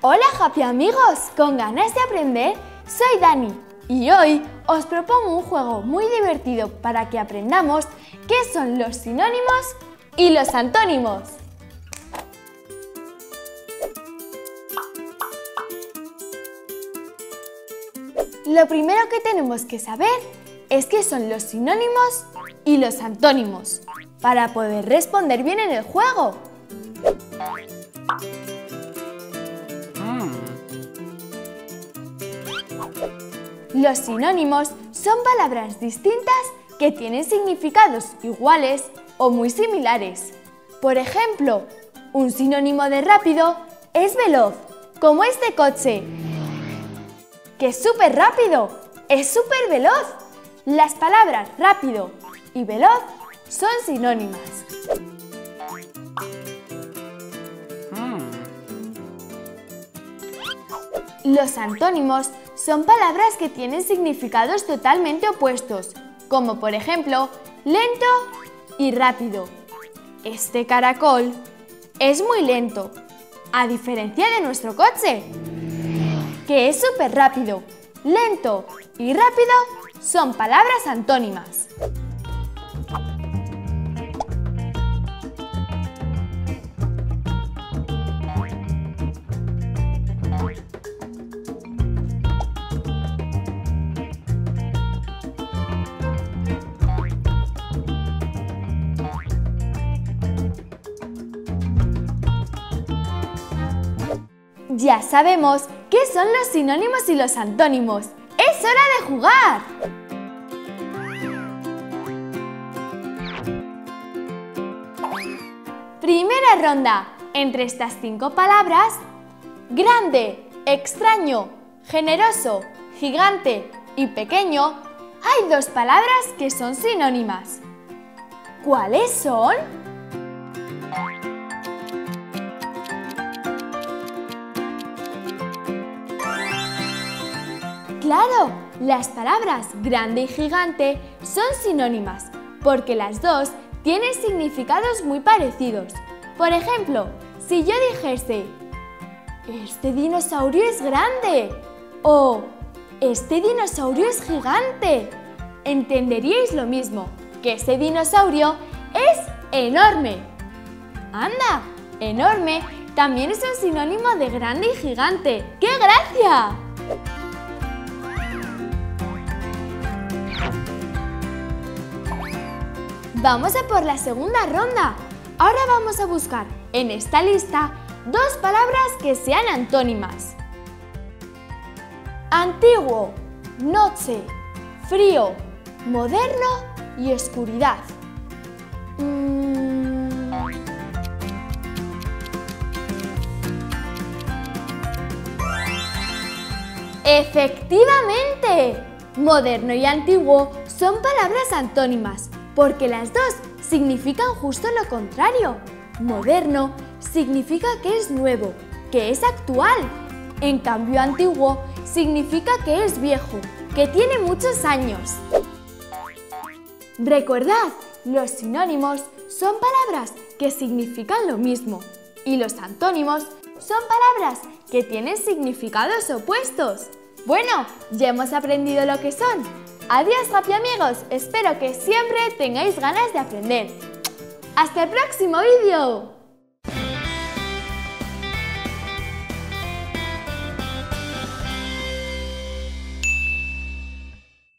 Hola Happy amigos, con ganas de aprender, soy Dani y hoy os propongo un juego muy divertido para que aprendamos qué son los sinónimos y los antónimos. Lo primero que tenemos que saber es qué son los sinónimos y los antónimos para poder responder bien en el juego. Los sinónimos son palabras distintas que tienen significados iguales o muy similares. Por ejemplo, un sinónimo de rápido es veloz, como este coche, que es súper rápido, es súper veloz. Las palabras rápido y veloz son sinónimas. Los antónimos son palabras que tienen significados totalmente opuestos, como por ejemplo, lento y rápido. Este caracol es muy lento, a diferencia de nuestro coche, que es súper rápido. Lento y rápido son palabras antónimas. Ya sabemos qué son los sinónimos y los antónimos. ¡Es hora de jugar! Primera ronda. Entre estas 5 palabras, grande, extraño, generoso, gigante y pequeño, hay 2 palabras que son sinónimas. ¿Cuáles son? Claro, las palabras grande y gigante son sinónimas porque las 2 tienen significados muy parecidos. Por ejemplo, si yo dijese «Este dinosaurio es grande» o «Este dinosaurio es gigante», entenderíais lo mismo, que ese dinosaurio es enorme. ¡Anda! Enorme también es un sinónimo de grande y gigante. ¡Qué gracia! Vamos a por la segunda ronda. Ahora vamos a buscar en esta lista 2 palabras que sean antónimas. Antiguo, noche, frío, moderno y oscuridad. ¡Efectivamente! Moderno y antiguo son palabras antónimas, porque las 2 significan justo lo contrario. Moderno significa que es nuevo, que es actual. En cambio, antiguo significa que es viejo, que tiene muchos años. Recordad, los sinónimos son palabras que significan lo mismo y los antónimos son palabras que tienen significados opuestos. Bueno, ya hemos aprendido lo que son. Adiós Happy amigos, espero que siempre tengáis ganas de aprender. ¡Hasta el próximo vídeo!